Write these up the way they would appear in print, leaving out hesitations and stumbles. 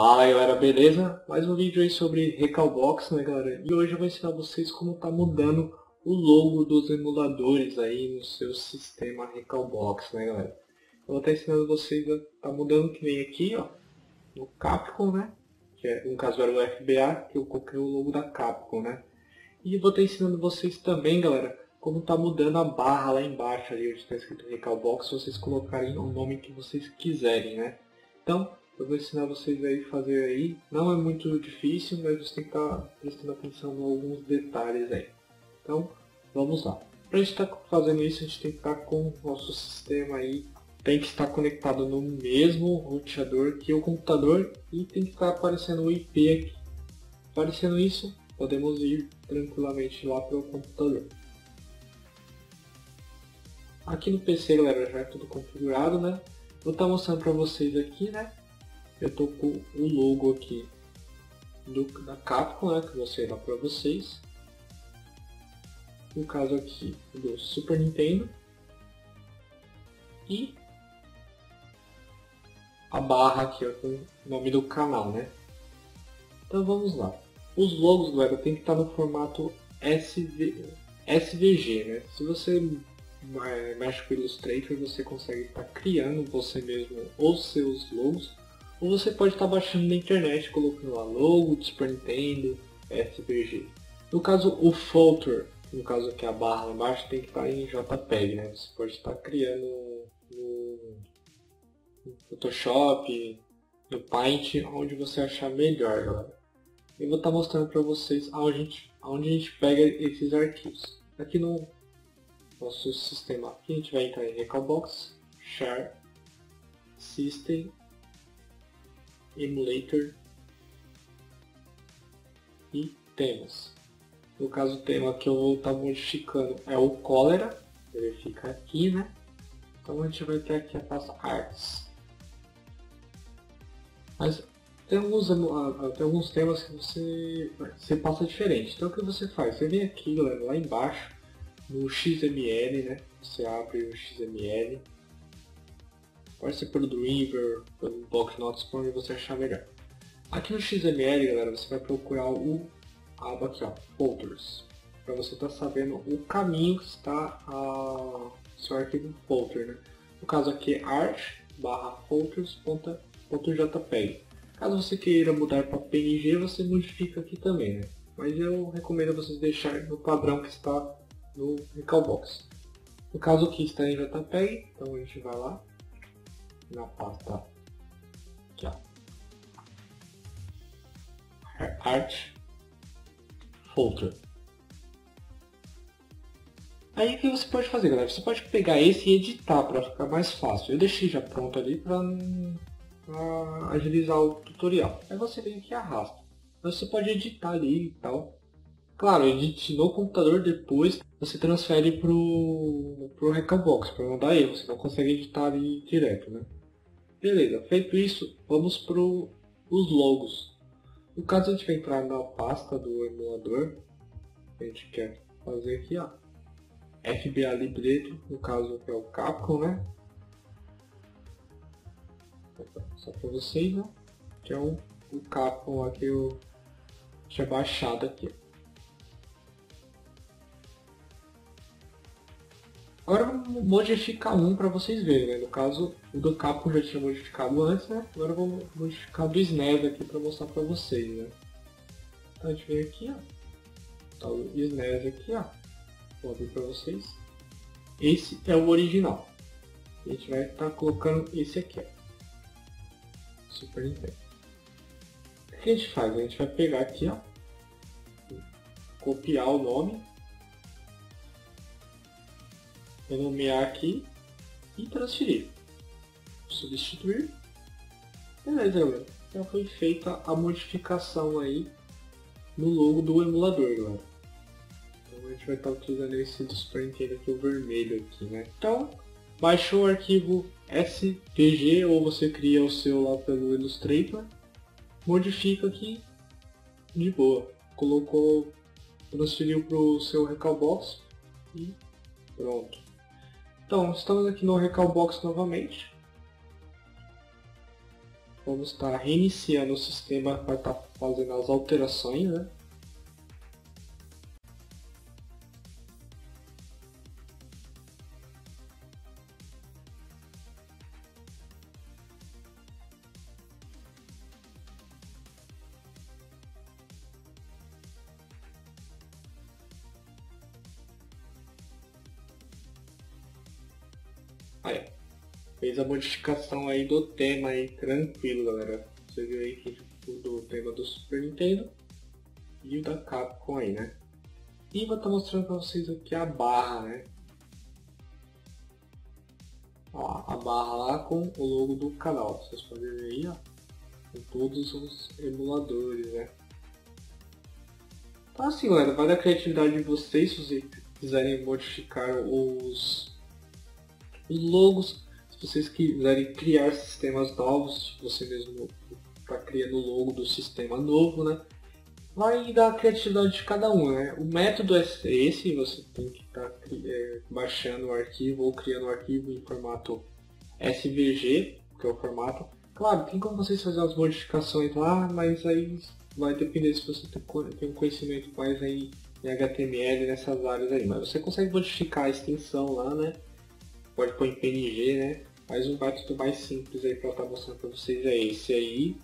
Fala galera, beleza? Mais um vídeo aí sobre Recalbox, né galera? E hoje eu vou ensinar vocês como tá mudando o logo dos emuladores aí no seu sistema Recalbox, né galera? Eu vou estar ensinando vocês a tá mudando que vem aqui, ó, no Capcom, né? Que é, no caso era o FBA, que eu coloquei o logo da Capcom, né? E eu vou estar ensinando vocês também, galera, como tá mudando a barra lá embaixo ali, onde está escrito Recalbox, se vocês colocarem o nome que vocês quiserem, né? Então, eu vou ensinar vocês aí a fazer aí. Não é muito difícil, mas você tem que estar prestando atenção em alguns detalhes aí. Então, vamos lá. Para a gente estar fazendo isso, a gente tem que estar com o nosso sistema aí. Tem que estar conectado no mesmo roteador que o computador e tem que estar aparecendo o IP aqui. Aparecendo isso, podemos ir tranquilamente lá para o computador. Aqui no PC, galera, já é tudo configurado, né? Vou estar mostrando para vocês aqui, né? Eu tô com o logo aqui da Capcom, né? Que eu mostrei lá para vocês. No caso aqui do Super Nintendo. E a barra aqui, ó, com o nome do canal, né? Então vamos lá. Os logos, galera, tem que estar no formato SVG, né? Se você mexe com o Illustrator, você consegue estar criando você mesmo os seus logos. Ou você pode estar baixando na internet, colocando lá logo do Super Nintendo, SVG. No caso, o folder, no caso aqui a barra lá embaixo, tem que estar em JPEG, né? Você pode estar criando no Photoshop, no Paint, onde você achar melhor, galera. Eu vou estar mostrando para vocês aonde a gente pega esses arquivos. Aqui no nosso sistema, aqui a gente vai entrar em Recalbox, Share, System, Emulator e temas. No caso, o tema que eu vou estar modificando é o cólera, ele fica aqui, né? Então a gente vai ter aqui a pasta artes. Mas tem alguns temas que você passa diferente. Então o que você faz? Você vem aqui, galera, lá embaixo no XML, né? Você abre o XML. Pode ser pelo Driver, pelo Block Notes, por onde você achar melhor. Aqui no XML, galera, você vai procurar a aba aqui, ó, Folders, para você estar sabendo o caminho que está o seu arquivo folder, né? No caso aqui é art/folders.jpg. Caso você queira mudar para PNG, você modifica aqui também, né? Mas eu recomendo vocês deixarem no padrão que está no Recalbox. No caso aqui está em JPEG, então a gente vai lá na pasta aqui, ó, Art Folder. Aí o que você pode fazer, galera? Você pode pegar esse e editar para ficar mais fácil. Eu deixei já pronto ali para agilizar o tutorial. Aí você vem aqui e arrasta. Mas você pode editar ali e tal. Claro, edite no computador, depois você transfere pro Recalbox, para não dar erro, você não consegue editar ali direto, né? Beleza, feito isso, vamos para os logos. No caso, a gente vai entrar na pasta do emulador, a gente quer fazer aqui, ó, FBA Libreto, no caso que é o Capcom, né? Só para vocês, né? Que é o Capcom aqui que eu tinha baixado aqui. Agora vou modificar um para vocês verem, né? No caso, o do Capcom já tinha modificado antes, né? Agora eu vou modificar do Snap aqui para mostrar para vocês, né? Então a gente vem aqui, ó. Tá o Snap aqui, ó. Vou abrir para vocês. Esse é o original. A gente vai estar colocando esse aqui, ó. Super Nintendo. O que a gente faz? A gente vai pegar aqui, ó. Copiar o nome. Renomear aqui e transferir, substituir. Beleza, galera, já foi feita a modificação aí no logo do emulador, galera. Então a gente vai estar utilizando esse do Super Nintendo aqui, o vermelho aqui, né? Então, baixou o arquivo SVG ou você cria o seu lá pelo Illustrator, modifica aqui, de boa, colocou, transferiu para o seu Recalbox e pronto. Então, estamos aqui no Recalbox novamente. vamos estar reiniciando o sistema para estar fazendo as alterações, né? Aí, fez a modificação aí do tema aí, tranquilo, galera. Você viu aí que mudou o tema do Super Nintendo e o da Capcom aí, né? E vou estar mostrando pra vocês aqui a barra, né? Ó, a barra lá com o logo do canal, vocês podem ver aí, ó, com todos os emuladores, né? Tá assim, galera, vai da criatividade de vocês, se vocês quiserem modificar os logos, se vocês quiserem criar sistemas novos, você mesmo está criando o logo do sistema novo, né? Vai dar a criatividade de cada um, né? O método é esse, você tem que estar baixando o arquivo ou criando o arquivo em formato SVG, que é o formato. Claro, tem como vocês fazer as modificações lá, mas aí vai depender se você tem um conhecimento mais aí em HTML, nessas áreas aí. Mas você consegue modificar a extensão lá, né? Pode pôr em PNG, né? Mas um método mais simples aí para estar mostrando para vocês é esse aí,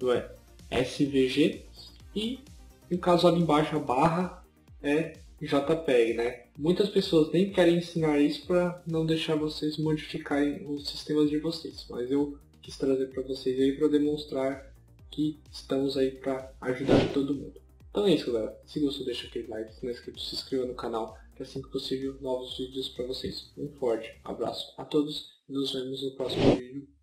do SVG. E no caso ali embaixo a barra é JPEG, né? Muitas pessoas nem querem ensinar isso para não deixar vocês modificarem os sistemas de vocês. Mas eu quis trazer para vocês aí para demonstrar que estamos aí para ajudar todo mundo. Então é isso, galera. Se gostou, deixa aquele like, se não é inscrito, se inscreva no canal. Que assim que possível, novos vídeos para vocês. Um forte abraço a todos e nos vemos no próximo vídeo.